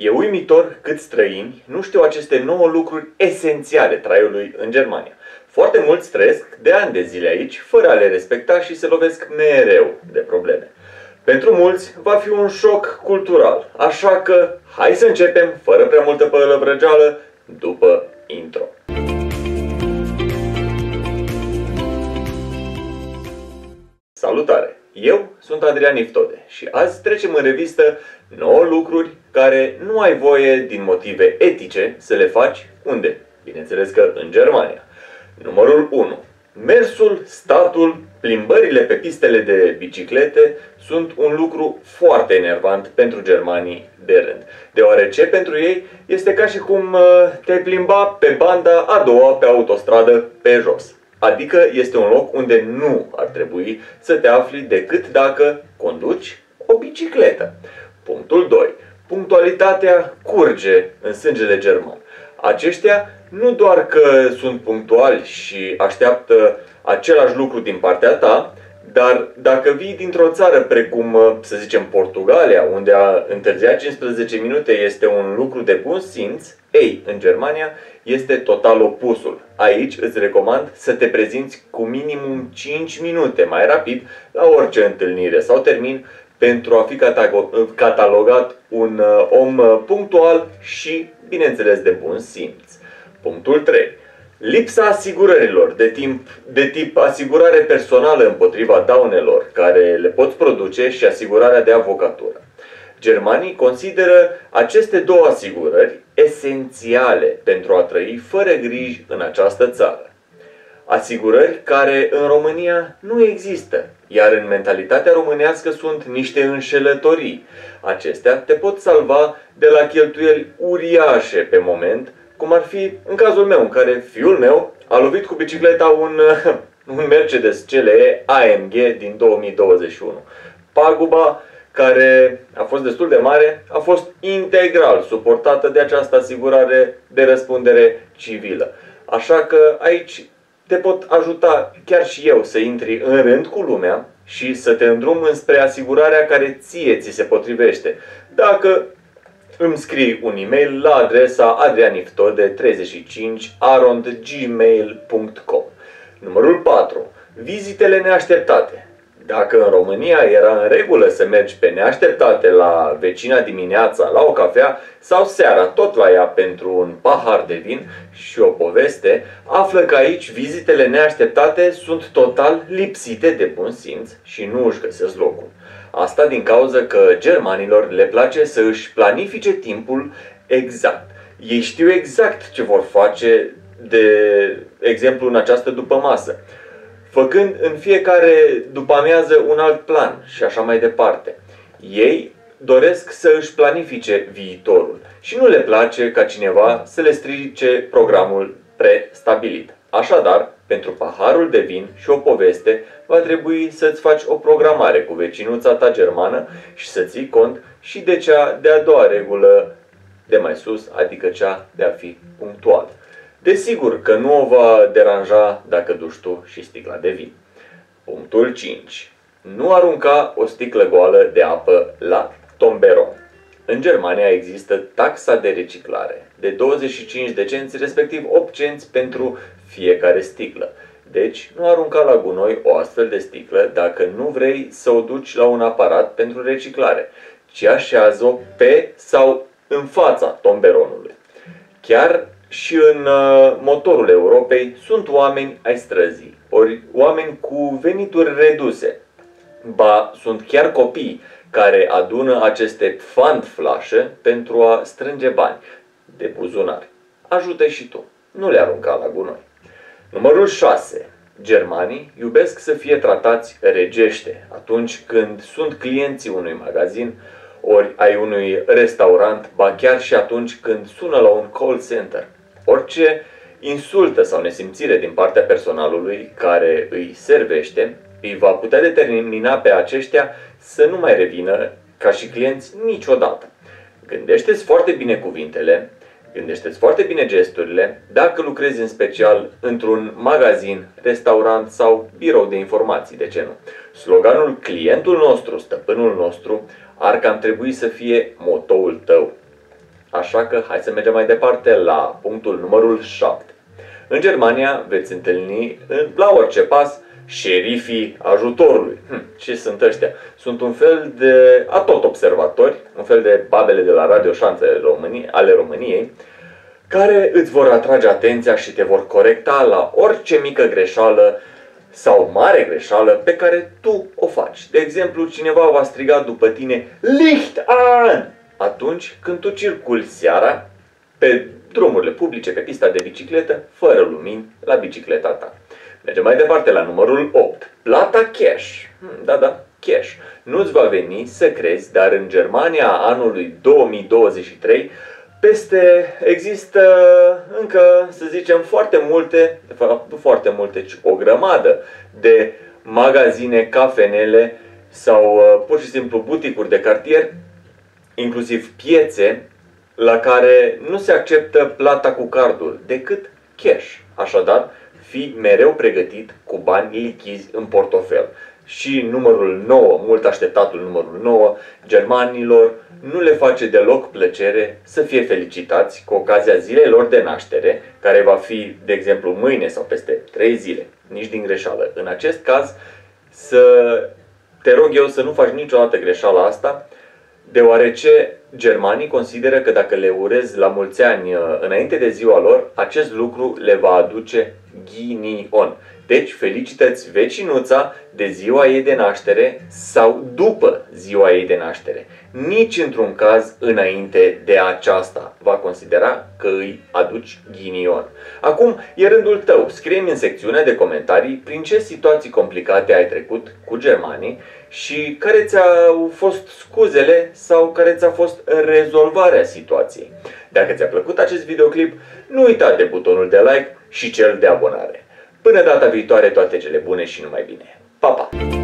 E uimitor cât străini nu știu aceste 9 lucruri esențiale traiului în Germania. Foarte mulți trăiesc de ani de zile aici, fără a le respecta și se lovesc mereu de probleme. Pentru mulți va fi un șoc cultural, așa că hai să începem, fără prea multă pălăvrăgeală, după intro. Salutare! Eu sunt Adrian Iftode și azi trecem în revistă 9 lucruri care nu ai voie din motive etice să le faci unde? Bineînțeles că în Germania. Numărul 1. Mersul, statul, plimbările pe pistele de biciclete sunt un lucru foarte enervant pentru germanii de rând, deoarece pentru ei este ca și cum te-ai plimba pe banda a doua pe autostradă pe jos. Adică este un loc unde nu ar trebui să te afli decât dacă conduci o bicicletă. Punctul 2. Punctualitatea curge în sângele german. Aceștia nu doar că sunt punctuali și așteaptă același lucru din partea ta, dar dacă vii dintr-o țară precum, să zicem, Portugalia, unde a întârzia 15 minute este un lucru de bun simț, ei, în Germania este total opusul. Aici îți recomand să te prezinți cu minimum 5 minute mai rapid la orice întâlnire sau termin pentru a fi catalogat un om punctual și, bineînțeles, de bun simț. Punctul 3. Lipsa asigurărilor de tip asigurare personală împotriva daunelor care le pot produce și asigurarea de avocatură. Germanii consideră aceste două asigurări esențiale pentru a trăi fără griji în această țară. Asigurări care în România nu există, iar în mentalitatea românească sunt niște înșelătorii. Acestea te pot salva de la cheltuieli uriașe pe moment, cum ar fi în cazul meu, în care fiul meu a lovit cu bicicleta un Mercedes CLE AMG din 2021. Paguba, care a fost destul de mare, a fost integral suportată de această asigurare de răspundere civilă. Așa că aici te pot ajuta chiar și eu să intri în rând cu lumea și să te îndrumi înspre asigurarea care ție ți se potrivește. Dacă îmi scrii un e-mail la adresa adrianiftode35@gmail.com. Numărul 4. Vizitele neașteptate. Dacă în România era în regulă să mergi pe neașteptate la vecina dimineața la o cafea sau seara tot la ea pentru un pahar de vin și o poveste, află că aici vizitele neașteptate sunt total lipsite de bun simț și nu își găsesc locul. Asta din cauza că germanilor le place să își planifice timpul exact. Ei știu exact ce vor face, de exemplu, în această dupămasă, făcând în fiecare după-amiază un alt plan și așa mai departe. Ei doresc să își planifice viitorul și nu le place ca cineva să le strice programul prestabilit. Așadar, pentru paharul de vin și o poveste, va trebui să-ți faci o programare cu vecinuța ta germană și să ții cont și de cea de-a doua regulă de mai sus, adică cea de a fi punctual. Desigur că nu o va deranja dacă duci tu și sticla de vin. Punctul 5. Nu arunca o sticlă goală de apă la tomberon. În Germania există taxa de reciclare de 25 de cenți, respectiv 8 cenți pentru fiecare sticlă. Deci, nu arunca la gunoi o astfel de sticlă dacă nu vrei să o duci la un aparat pentru reciclare, ci așează-o pe sau în fața tomberonului. Chiar și în motorul Europei sunt oameni ai străzii, ori oameni cu venituri reduse. Ba, sunt chiar copii care adună aceste Pfandflashe pentru a strânge bani de buzunar. Ajută-i și tu, nu le arunca la gunoi. Numărul 6. Germanii iubesc să fie tratați regește atunci când sunt clienții unui magazin, ori ai unui restaurant, ba chiar și atunci când sună la un call center. Orice insultă sau nesimțire din partea personalului care îi servește îi va putea determina pe aceștia să nu mai revină ca și clienți niciodată. Gândește-ți foarte bine cuvintele, gândește-ți foarte bine gesturile dacă lucrezi în special într-un magazin, restaurant sau birou de informații, de ce nu. Sloganul "clientul nostru, stăpânul nostru" ar cam trebui să fie motoul tău. Așa că hai să mergem mai departe la punctul numărul 7. În Germania veți întâlni la orice pas șerifii ajutorului. Ce sunt ăștia? Sunt un fel de atot observatori, un fel de babele de la Radio Șanțele ale României, care îți vor atrage atenția și te vor corecta la orice mică greșeală sau mare greșeală pe care tu o faci. De exemplu, cineva va striga după tine Licht an! Atunci când tu circuli seara pe drumurile publice, pe pista de bicicletă, fără lumini la bicicleta ta. Mergem mai departe la numărul 8. Plata cash. Cash. Nu-ți va veni să crezi, dar în Germania anului 2023 există încă, să zicem, foarte multe, ci o grămadă de magazine, cafenele sau pur și simplu buticuri de cartier, inclusiv piețe, la care nu se acceptă plata cu cardul, decât cash. Așadar, fii mereu pregătit cu bani lichizi în portofel. Și numărul 9, mult așteptatul numărul 9, germanilor nu le face deloc plăcere să fie felicitați cu ocazia zilei lor de naștere, care va fi, de exemplu, mâine sau peste 3 zile, nici din greșeală. În acest caz, te rog eu să nu faci niciodată greșeala asta, deoarece germanii consideră că dacă le urezi la mulți ani înainte de ziua lor, acest lucru le va aduce ghinion. Deci felicități vecinuța de ziua ei de naștere sau după ziua ei de naștere. Nici într-un caz înainte de aceasta. Va considera că îi aduci ghinion. Acum e rândul tău. Scrie-mi în secțiunea de comentarii prin ce situații complicate ai trecut cu germanii și care ți-au fost scuzele sau care ți-a fost rezolvarea situației. Dacă ți-a plăcut acest videoclip, nu uita de butonul de like și cel de abonare. Până data viitoare, toate cele bune și numai bine. Pa, pa!